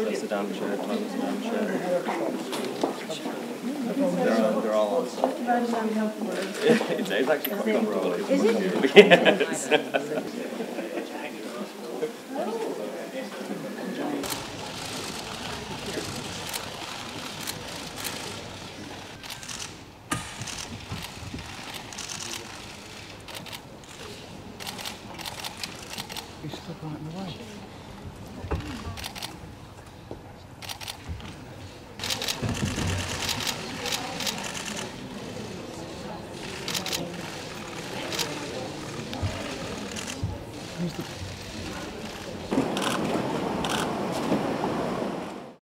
That's the down chair, Tom's down chair. They're all on. It's actually quite comfortable. Is it? Yes.